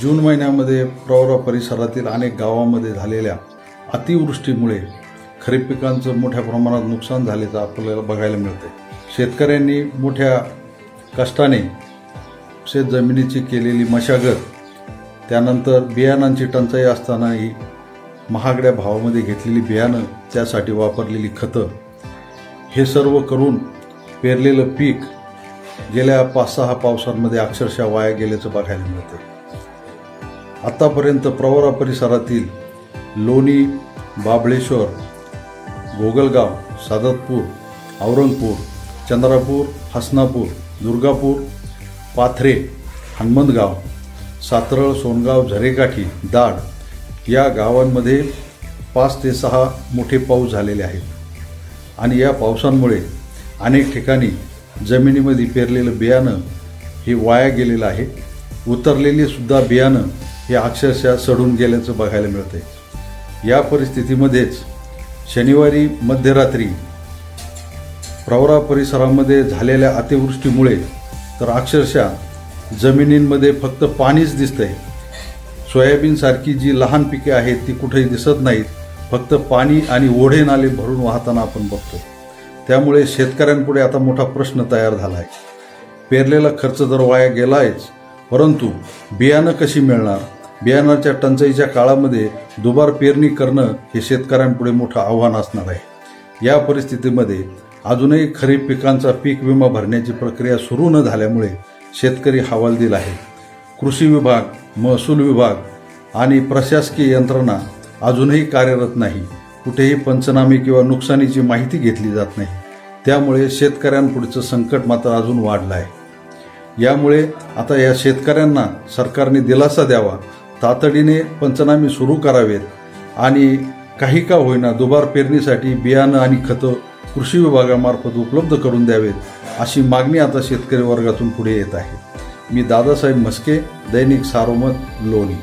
जून महिन्यामध्ये प्रवरा परिसरातील अनेक गावांमध्ये झालेल्या अतिवृष्टीमुळे खरीप पिकांचं मोठ्या प्रमाणात नुकसान झाल्याचं आपल्याला बघायला मिळते। शेतकऱ्यांनी मोठ्या कष्टाने शेत जमिनीची केलेली मशागत, त्यानंतर बियाणांची टंचाई असतानाही महागड्या भावामध्ये घेतलेली बियाणं, त्यासाठी वापरलेली खतं, हे सर्व करून पेरलेलं पीक गेल्या 5-6 पावसांमध्ये अक्षरशः वाया गेल्याचं बघायला मिळतं। आतापर्यंत प्रवरा परिसरातील लोनी, बाबलेश्वर, गोगलगाव, सातपुर, औरंगपुर, चंद्रापूर, हसनापुर, दुर्गापुर, पाथरे, हनुमंतगाव, सातरळ, सोनगाव, झरेकाठी, दाड या गावांमध्ये 5 ते 6 मोठे पाऊस झालेले आहेत आणि या पावसांमुळे अनेक ठिकाणी जमिनीमध्ये पेरलेलं बियाणं हे वाया गेलेलं आहे। उतरलेली सुद्धा बियाणं हे अक्षरशः सडून गेल्याचं बघायला मिळते। या परिस्थितीमध्येच शनिवारी मध्यरात्री प्रवरा परिसरामध्ये झालेल्या अतिवृष्टीमुळे तर अक्षरशः जमिनींमध्ये फक्त पाणीच दिसतंय। सोयाबीनसारखी जी लहान पिके आहेत ती कुठेही दिसत नाहीत, फक्त पाणी आणि ओढे नाले भरून वाहताना आपण बघतो। त्यामुळे शेतकऱ्यांपुढे आता मोठा प्रश्न तयार झाला आहे। पेरलेला खर्च तर वाया गेलायच, परंतु बियाणं कशी मिळणार? बियाणाच्या टंचाईच्या काळामध्ये दुबार पेरणी करणं हे शेतकऱ्यांपुढे मोठं आव्हान असणार आहे। या परिस्थितीमध्ये अजूनही खरीप पिकांचा पीक विमा भरण्याची प्रक्रिया सुरू न झाल्यामुळे शेतकरी हवालदिल आहे। कृषी विभाग, महसूल विभाग आणि प्रशासकीय यंत्रणा अजूनही कार्यरत नाही, कुठेही पंचनामे किंवा नुकसानीची माहिती घेतली जात नाही, त्यामुळे शेतकऱ्यांपुढचं संकट मात्र अजून वाढलं आहे। यामुळे आता या शेतकऱ्यांना सरकारने दिलासा द्यावा, तातडीने पंचनामे सुरू करावेत आणि काही का होईना दुबार पेरणीसाठी बियाणं आणि खतं कृषी विभागामार्फत उपलब्ध करून द्यावेत, अशी मागणी आता शेतकरी वर्गातून पुढे येत आहे। मी दादासाहेब मस्के, दैनिक सारोमत, लोणी।